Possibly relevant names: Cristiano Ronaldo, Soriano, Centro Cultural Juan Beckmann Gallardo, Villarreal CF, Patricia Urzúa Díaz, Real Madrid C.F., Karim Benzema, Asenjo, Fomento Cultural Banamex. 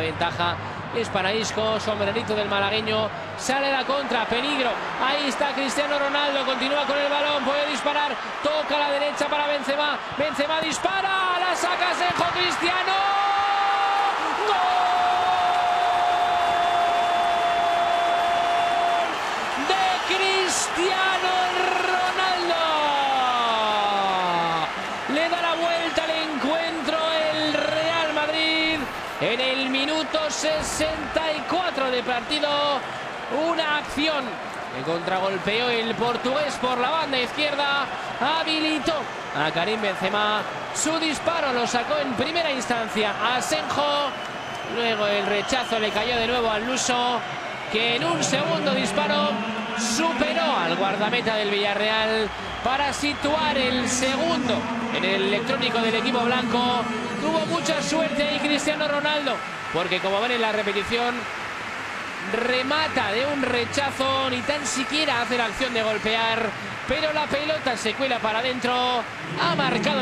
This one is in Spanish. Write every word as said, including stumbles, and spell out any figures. la ventaja Hispanisco, sombrerito del malagueño, sale la contra, peligro, ahí está Cristiano Ronaldo, continúa con el balón, puede disparar, toca a la derecha para Benzema, Benzema dispara, la saca Asenjo, Cristiano, ¡gol de Cristiano Ronaldo! Le da la vuelta al encuentro el Real Madrid en el minuto sesenta y cuatro de partido. Una acción que contragolpeó el portugués por la banda izquierda, habilitó a Karim Benzema, su disparo lo sacó en primera instancia Asenjo, luego el rechazo le cayó de nuevo al luso, que en un segundo disparo superó al guardameta del Villarreal para situar el segundo en el electrónico del equipo blanco. Tuvo mucha suerte ahí Cristiano Ronaldo, porque como ven en la repetición, remata de un rechazo, ni tan siquiera hace la acción de golpear, pero la pelota se cuela para adentro, ha marcado.